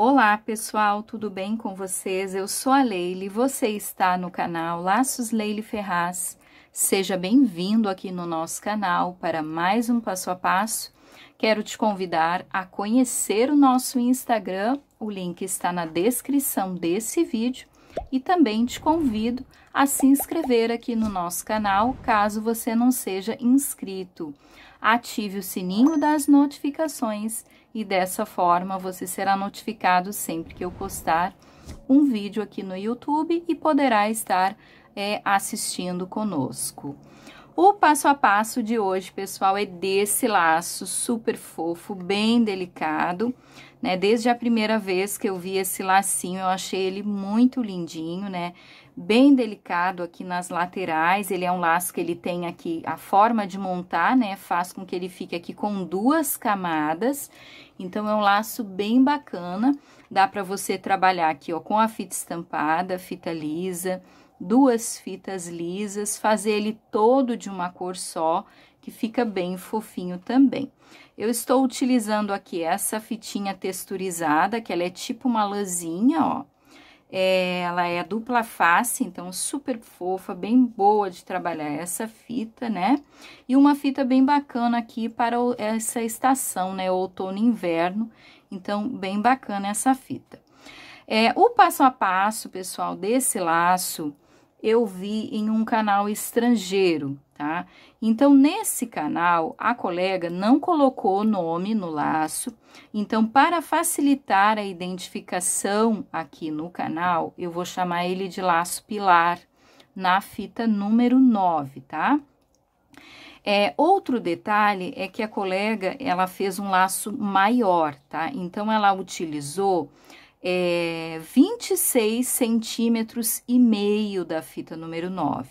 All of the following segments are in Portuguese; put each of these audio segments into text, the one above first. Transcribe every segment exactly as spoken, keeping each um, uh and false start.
Olá pessoal, tudo bem com vocês? Eu sou a Leili, você está no canal Laços Leili Ferraz. Seja bem-vindo aqui no nosso canal para mais um passo a passo. Quero te convidar a conhecer o nosso Instagram, o link está na descrição desse vídeo. E também te convido a se inscrever aqui no nosso canal, caso você não seja inscrito. Ative o sininho das notificações e dessa forma você será notificado sempre que eu postar um vídeo aqui no YouTube e poderá estar é, assistindo conosco. O passo a passo de hoje, pessoal, é desse laço super fofo, bem delicado, né? Desde a primeira vez que eu vi esse lacinho, eu achei ele muito lindinho, né? Bem delicado aqui nas laterais, ele é um laço que ele tem aqui, a forma de montar, né? Faz com que ele fique aqui com duas camadas, então é um laço bem bacana, dá pra você trabalhar aqui, ó, com a fita estampada, fita lisa, duas fitas lisas, fazer ele todo de uma cor só, que fica bem fofinho também. Eu estou utilizando aqui essa fitinha texturizada, que ela é tipo uma lãzinha, ó. É, ela é dupla face, então super fofa, bem boa de trabalhar essa fita, né? E uma fita bem bacana aqui para essa estação, né? Outono e inverno, então bem bacana essa fita. É, o passo a passo, pessoal, desse laço... eu vi em um canal estrangeiro, tá? Então, nesse canal, a colega não colocou o nome no laço. Então, para facilitar a identificação aqui no canal, eu vou chamar ele de Laço Pillar na fita número nove, tá? É, outro detalhe é que a colega, ela fez um laço maior, tá? Então, ela utilizou... é vinte e seis centímetros e meio da fita número nove,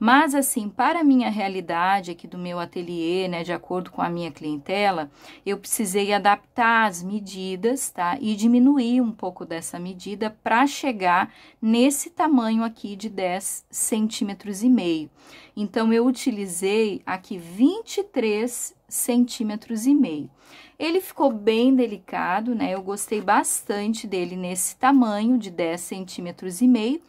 mas assim, para a minha realidade aqui do meu ateliê, né, de acordo com a minha clientela, eu precisei adaptar as medidas, tá, e diminuir um pouco dessa medida para chegar nesse tamanho aqui de dez centímetros e meio, então eu utilizei aqui vinte e três centímetros e meio. Ele ficou bem delicado, né? Eu gostei bastante dele nesse tamanho de dez centímetros e meio,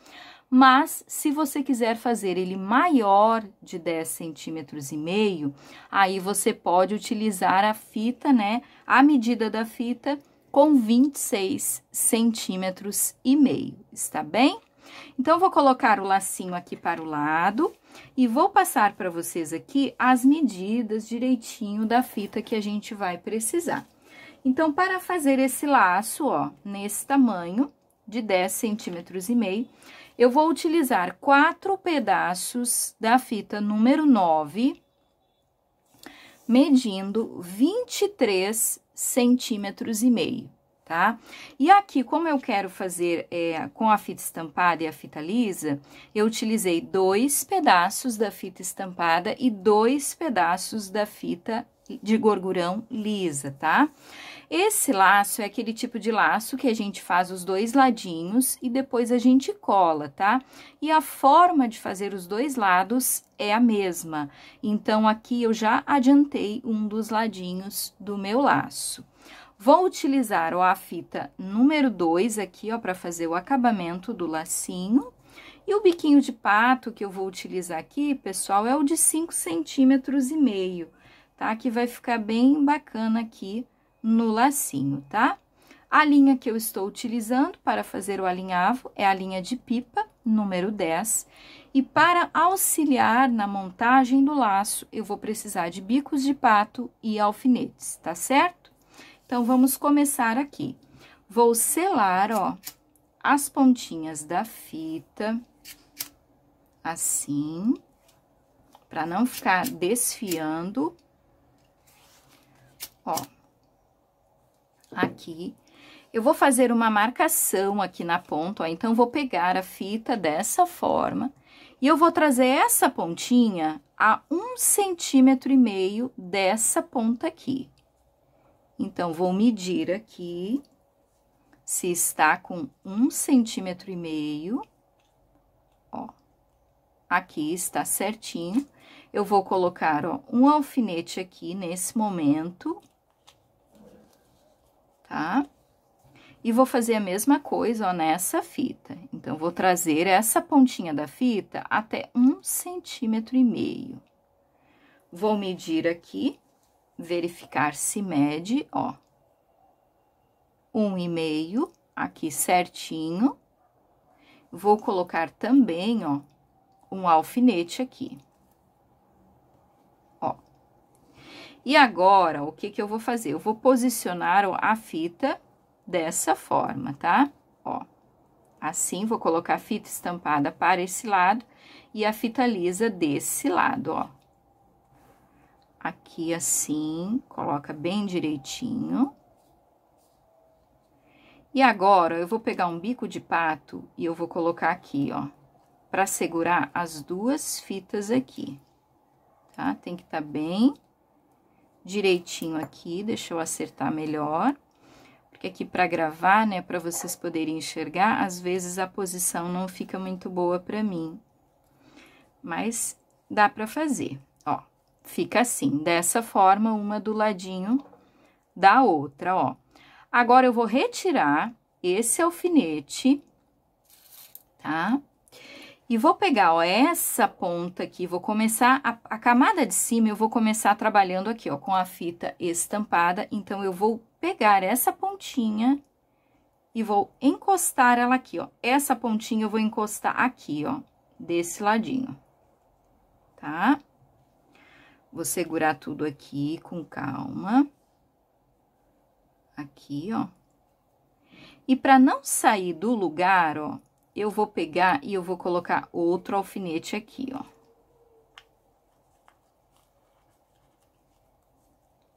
mas se você quiser fazer ele maior de dez centímetros e meio, aí você pode utilizar a fita, né? A medida da fita com vinte e seis centímetros e meio, está bem? Então, vou colocar o lacinho aqui para o lado e vou passar para vocês aqui as medidas direitinho da fita que a gente vai precisar. Então, para fazer esse laço, ó, nesse tamanho de dez centímetros e meio, eu vou utilizar quatro pedaços da fita número nove, medindo vinte e três centímetros e meio. Tá? E aqui, como eu quero fazer é, com a fita estampada e a fita lisa, eu utilizei dois pedaços da fita estampada e dois pedaços da fita de gorgurão lisa, tá? Esse laço é aquele tipo de laço que a gente faz os dois ladinhos e depois a gente cola, tá? E a forma de fazer os dois lados é a mesma. Então, aqui eu já adiantei um dos ladinhos do meu laço. Vou utilizar, ó, a fita número dois aqui, ó, para fazer o acabamento do lacinho. E o biquinho de pato que eu vou utilizar aqui, pessoal, é o de cinco centímetros e meio, tá? Que vai ficar bem bacana aqui no lacinho, tá? A linha que eu estou utilizando para fazer o alinhavo é a linha de pipa, número dez. E para auxiliar na montagem do laço, eu vou precisar de bicos de pato e alfinetes, tá certo? Então, vamos começar aqui. Vou selar, ó, as pontinhas da fita, assim, para não ficar desfiando. Ó, aqui. Eu vou fazer uma marcação aqui na ponta, ó, então, vou pegar a fita dessa forma e eu vou trazer essa pontinha a um centímetro e meio dessa ponta aqui. Então, vou medir aqui, se está com um centímetro e meio, ó, aqui está certinho. Eu vou colocar, ó, um alfinete aqui nesse momento, tá? E vou fazer a mesma coisa, ó, nessa fita. Então, vou trazer essa pontinha da fita até um centímetro e meio. Vou medir aqui, verificar se mede, ó. Um e meio, aqui certinho. Vou colocar também, ó, um alfinete aqui. Ó. E agora, o que que eu vou fazer? Eu vou posicionar a fita dessa forma, tá? Ó, assim, vou colocar a fita estampada para esse lado e a fita lisa desse lado, ó. Aqui, assim, coloca bem direitinho. E agora, eu vou pegar um bico de pato e eu vou colocar aqui, ó, para segurar as duas fitas aqui, tá? Tem que tá bem direitinho aqui, deixa eu acertar melhor. Porque aqui para gravar, né, para vocês poderem enxergar, às vezes a posição não fica muito boa para mim. Mas dá para fazer, ó. Fica assim, dessa forma, uma do ladinho da outra, ó. Agora, eu vou retirar esse alfinete, tá? E vou pegar, ó, essa ponta aqui, vou começar, a, a camada de cima, eu vou começar trabalhando aqui, ó, com a fita estampada. Então, eu vou pegar essa pontinha e vou encostar ela aqui, ó. Essa pontinha eu vou encostar aqui, ó, desse ladinho, tá? Vou segurar tudo aqui com calma. Aqui, ó. E para não sair do lugar, ó, eu vou pegar e eu vou colocar outro alfinete aqui, ó.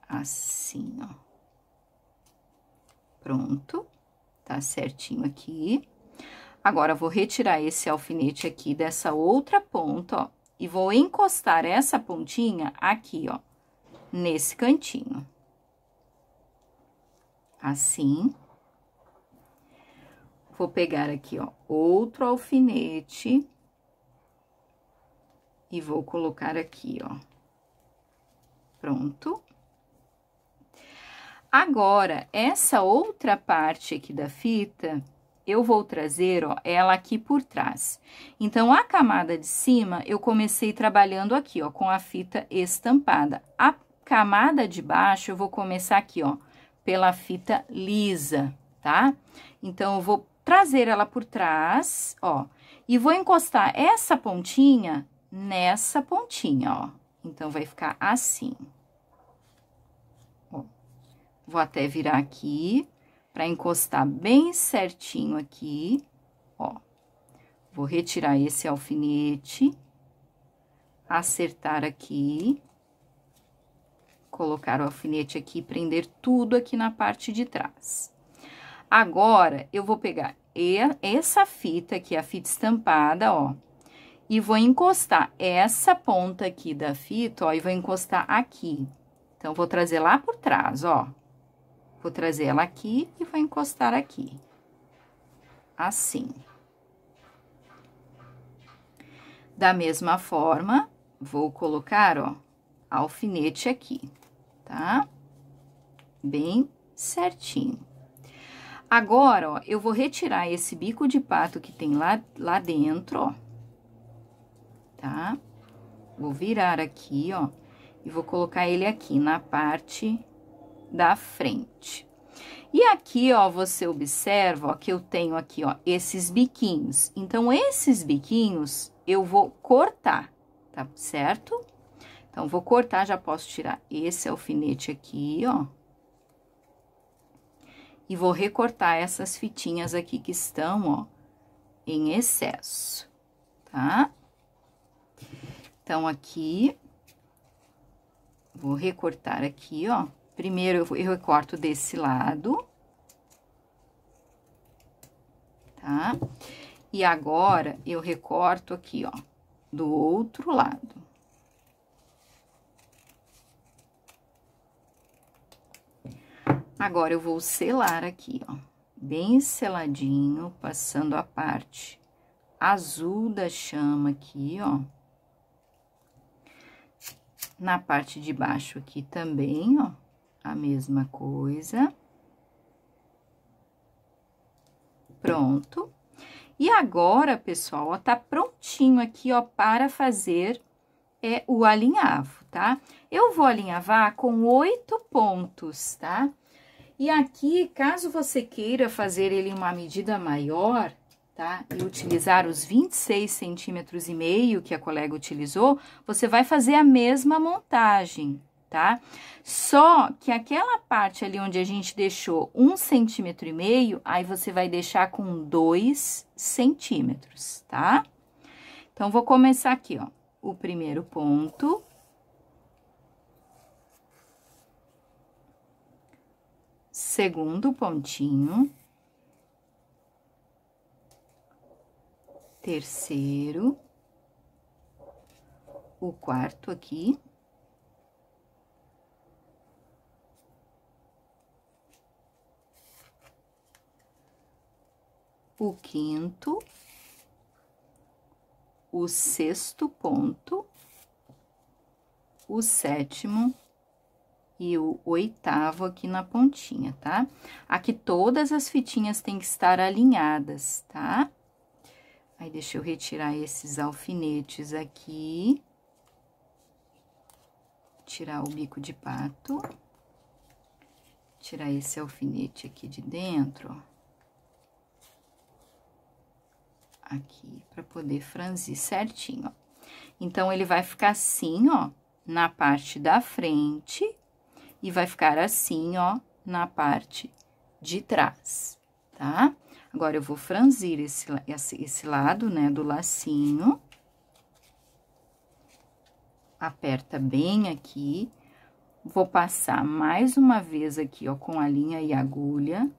Assim, ó. Pronto. Tá certinho aqui. Agora, vou retirar esse alfinete aqui dessa outra ponta, ó, e vou encostar essa pontinha aqui, ó, nesse cantinho. Assim, vou pegar aqui, ó, outro alfinete e vou colocar aqui, ó, pronto. Agora, essa outra parte aqui da fita, eu vou trazer, ó, ela aqui por trás. Então, a camada de cima, eu comecei trabalhando aqui, ó, com a fita estampada. A camada de baixo, eu vou começar aqui, ó, pela fita lisa, tá? Então, eu vou trazer ela por trás, ó, e vou encostar essa pontinha nessa pontinha, ó. Então, vai ficar assim. Ó, vou até virar aqui, pra encostar bem certinho aqui, ó. Vou retirar esse alfinete, acertar aqui. Colocar o alfinete aqui, prender tudo aqui na parte de trás. Agora, eu vou pegar essa fita aqui, a fita estampada, ó, e vou encostar essa ponta aqui da fita, ó, e vou encostar aqui. Então, vou trazer lá por trás, ó. Vou trazer ela aqui e vou encostar aqui. Assim. Da mesma forma, vou colocar, ó, alfinete aqui. Tá? Bem certinho. Agora, ó, eu vou retirar esse bico de pato que tem lá, lá dentro, ó. Tá? Vou virar aqui, ó, e vou colocar ele aqui na parte da frente. E aqui, ó, você observa, ó, que eu tenho aqui, ó, esses biquinhos. Então, esses biquinhos eu vou cortar, tá certo? Então, vou cortar, já posso tirar esse alfinete aqui, ó. E vou recortar essas fitinhas aqui que estão, ó, em excesso, tá? Então, aqui, vou recortar aqui, ó. Primeiro, eu recorto desse lado, tá? E agora, eu recorto aqui, ó, do outro lado. Agora, eu vou selar aqui, ó, bem seladinho, passando a parte azul da chama aqui, ó. Na parte de baixo aqui também, ó, a mesma coisa. pronto. E agora, pessoal, ó, tá prontinho aqui, ó, para fazer é, o alinhavo, tá? Eu vou alinhavar com oito pontos, tá? E aqui, caso você queira fazer ele em uma medida maior, tá? E utilizar os vinte e seis centímetros e meio que a colega utilizou, você vai fazer a mesma montagem, tá? Só que aquela parte ali onde a gente deixou um centímetro e meio, aí você vai deixar com dois centímetros, tá? Então, vou começar aqui, ó, o primeiro ponto. Segundo pontinho. Terceiro. O quarto aqui. O quinto, o sexto ponto, o sétimo e o oitavo aqui na pontinha, tá? Aqui todas as fitinhas têm que estar alinhadas, tá? Aí, deixa eu retirar esses alfinetes aqui. Tirar o bico de pato. Tirar esse alfinete aqui de dentro, ó. Aqui, para poder franzir certinho, ó. Então, ele vai ficar assim, ó, na parte da frente, e vai ficar assim, ó, na parte de trás, tá? Agora, eu vou franzir esse, esse, esse lado, né, do lacinho. Aperta bem aqui. Vou passar mais uma vez aqui, ó, com a linha e agulha,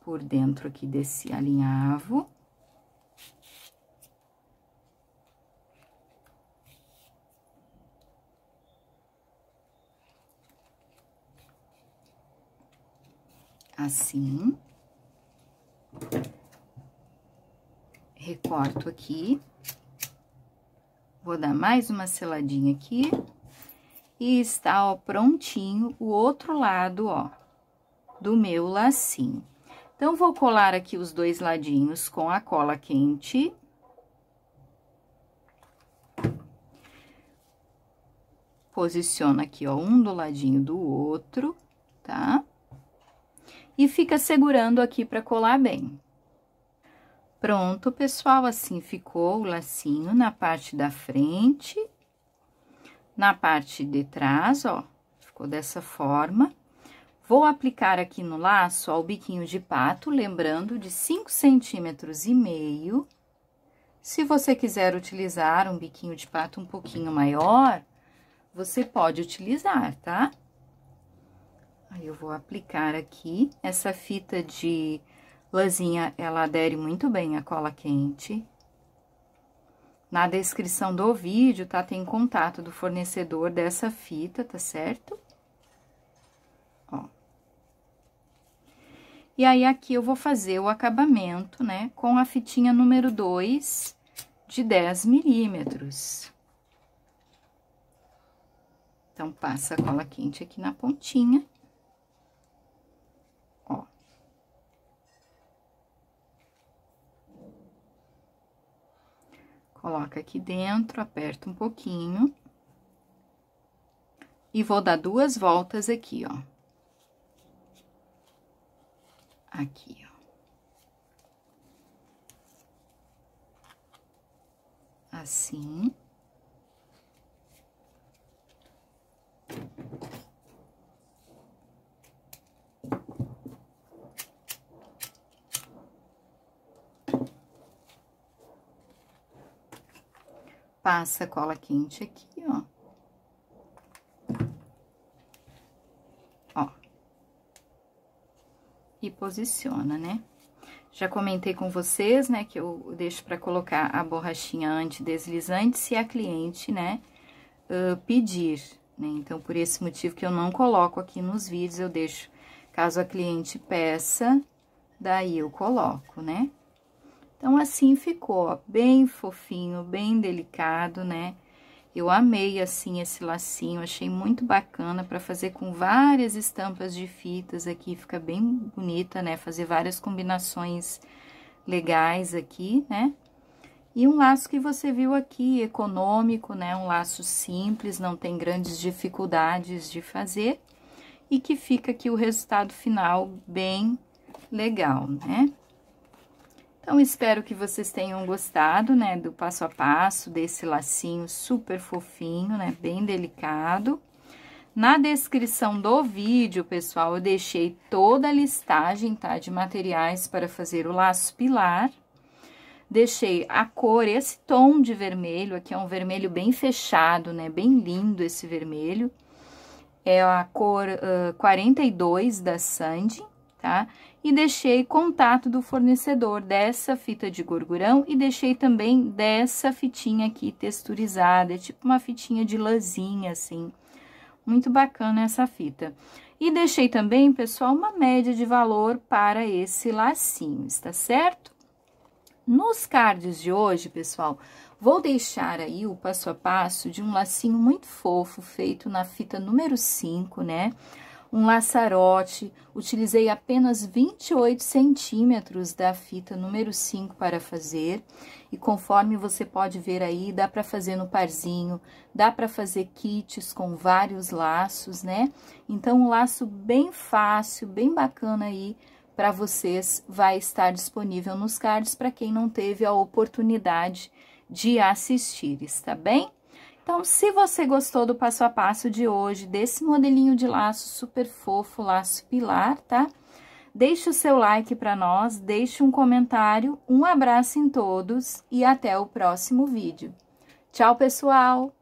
por dentro aqui desse alinhavo. Assim, recorto aqui, vou dar mais uma seladinha aqui, e está, ó, prontinho o outro lado, ó, do meu lacinho. Então, vou colar aqui os dois ladinhos com a cola quente. Posiciona aqui, ó, um do ladinho do outro, tá? E fica segurando aqui para colar bem. Pronto, pessoal, assim ficou o lacinho na parte da frente, na parte de trás, ó, ficou dessa forma. Vou aplicar aqui no laço, ó, o biquinho de pato, lembrando, de cinco centímetros e meio. Se você quiser utilizar um biquinho de pato um pouquinho maior, você pode utilizar, tá? Aí, eu vou aplicar aqui, essa fita de lãzinha, ela adere muito bem à cola quente. Na descrição do vídeo, tá? Tem contato do fornecedor dessa fita, tá certo? Ó. E aí, aqui eu vou fazer o acabamento, né? Com a fitinha número dois de dez milímetros. Então, passa a cola quente aqui na pontinha. Coloca aqui dentro, aperta um pouquinho. E vou dar duas voltas aqui, ó. Aqui, ó. Assim. Passa a cola quente aqui, ó. Ó. E posiciona, né? Já comentei com vocês, né, que eu deixo pra colocar a borrachinha antideslizante se a cliente, né, uh, pedir, né? Então, por esse motivo que eu não coloco aqui nos vídeos, eu deixo, caso a cliente peça, daí eu coloco, né? Então, assim ficou, ó, bem fofinho, bem delicado, né? Eu amei, assim, esse lacinho, achei muito bacana pra fazer com várias estampas de fitas aqui, fica bem bonita, né? Fazer várias combinações legais aqui, né? E um laço que você viu aqui, econômico, né? Um laço simples, não tem grandes dificuldades de fazer. E que fica aqui o resultado final bem legal, né? Então, espero que vocês tenham gostado, né, do passo a passo, desse lacinho super fofinho, né, bem delicado. Na descrição do vídeo, pessoal, eu deixei toda a listagem, tá, de materiais para fazer o laço pilar. Deixei a cor, esse tom de vermelho, aqui é um vermelho bem fechado, né, bem lindo esse vermelho. É a cor uh, quarenta e dois da Sanding, tá? E deixei contato do fornecedor dessa fita de gorgurão e deixei também dessa fitinha aqui texturizada, é tipo uma fitinha de lãzinha, assim. Muito bacana essa fita. E deixei também, pessoal, uma média de valor para esse lacinho, está certo? Nos cards de hoje, pessoal, vou deixar aí o passo a passo de um lacinho muito fofo, feito na fita número cinco, né? Um laçarote, utilizei apenas vinte e oito centímetros da fita número cinco para fazer, e conforme você pode ver aí, dá para fazer no parzinho, dá para fazer kits com vários laços, né? Então, um laço bem fácil, bem bacana aí, para vocês, vai estar disponível nos cards, para quem não teve a oportunidade de assistir, está bem? Então, se você gostou do passo a passo de hoje, desse modelinho de laço super fofo, laço pilar, tá? Deixe o seu like para nós, deixe um comentário, um abraço em todos e até o próximo vídeo. Tchau, pessoal!